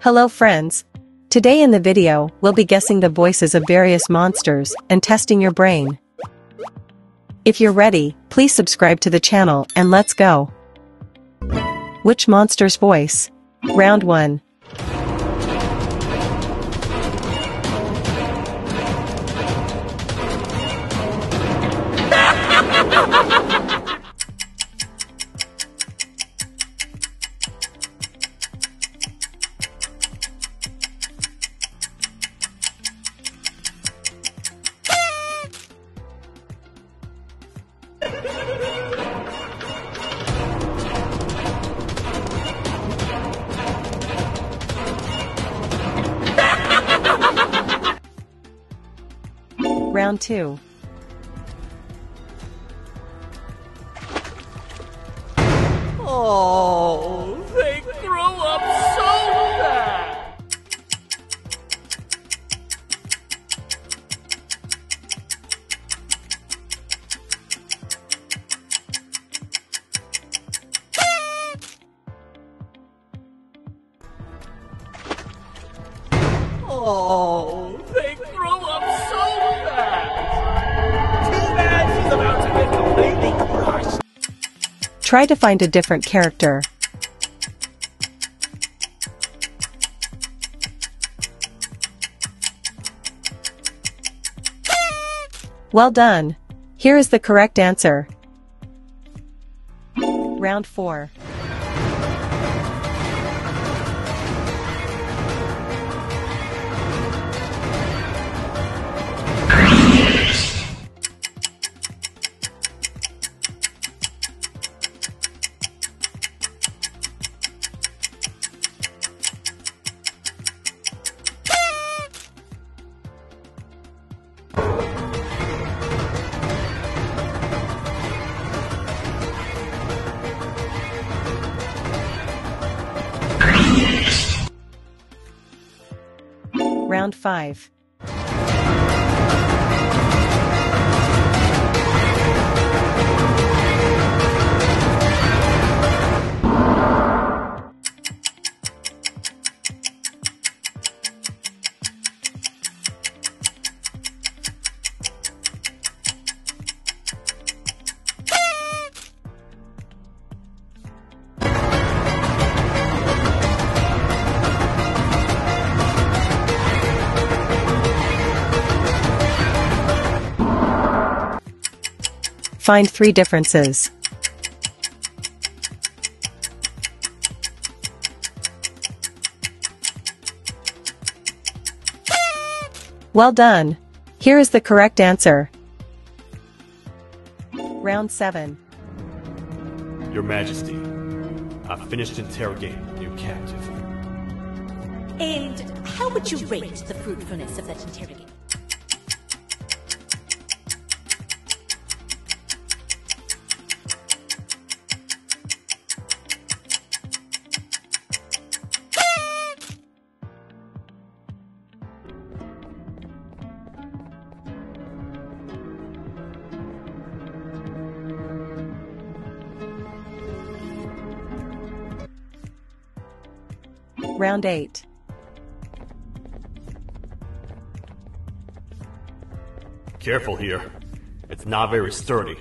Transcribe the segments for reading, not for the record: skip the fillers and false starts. Hello friends! Today in the video, we'll be guessing the voices of various monsters and testing your brain. If you're ready, please subscribe to the channel and let's go! Which monster's voice? Round 1. Round 2. Oh, they grow up so fast. Oh, they grow up so fast. Too bad she's about to get completely crushed. Try to find a different character. Well done! Here is the correct answer. Round 4. Round 5. Find 3 differences. Well done! Here is the correct answer. Round 7. Your Majesty, I've finished interrogating the new captive. And how would you rate the fruitfulness of that interrogation? Round 8. Careful here. It's not very sturdy.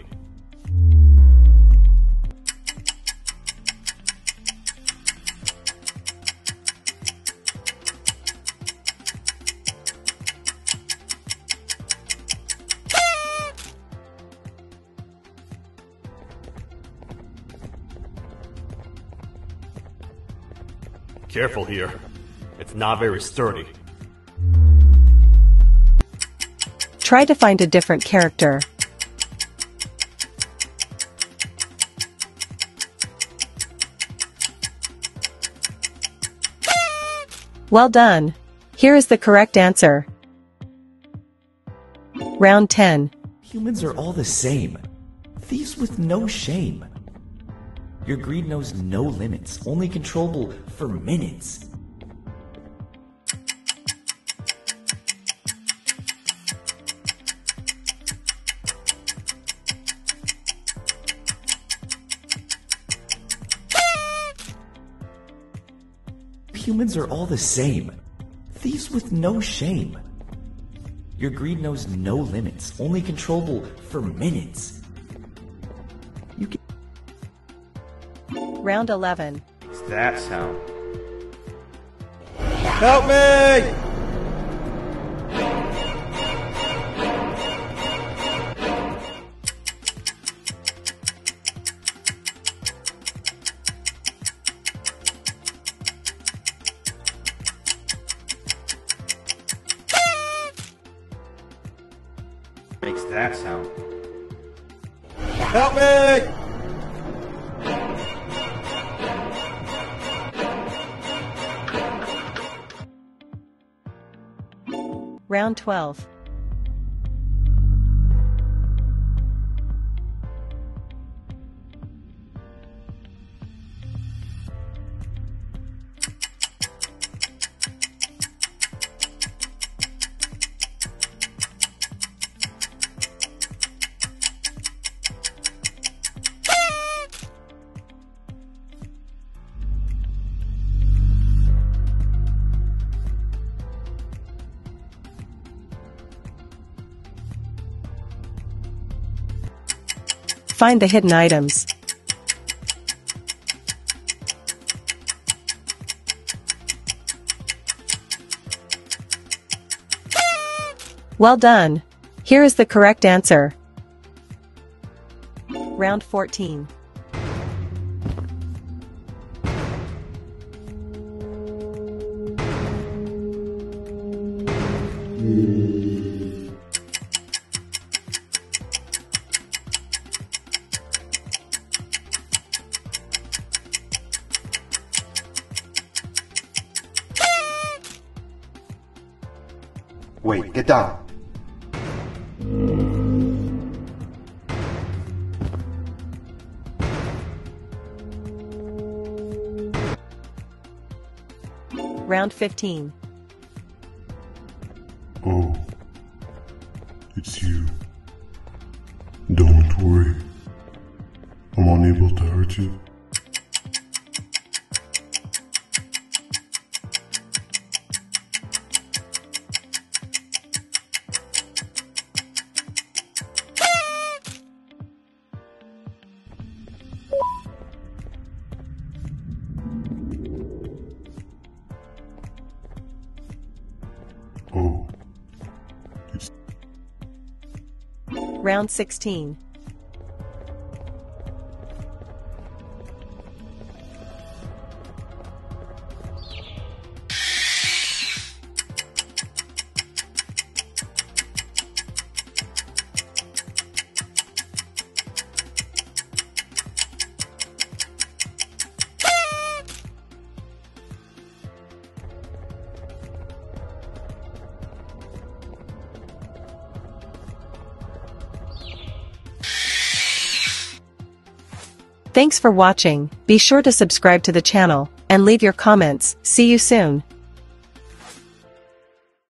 Careful here. It's not very sturdy. Try to find a different character. Well done. Here is the correct answer. Round 10. Humans are all the same. Thieves with no shame. Your greed knows no limits, only controllable for minutes. humans are all the same. Thieves with no shame. Your greed knows no limits, only controllable for minutes. You can... Round 11. What's that sound? Help me! Makes that sound. Help me! Round 12. Find the hidden items. Well done. Here is the correct answer. Round 14. Wait, get down. Round 15. Oh, it's you. Don't worry. I'm unable to hurt you. Oh. Round 16. Thanks for watching. Be sure to subscribe to the channel and leave your comments. See you soon.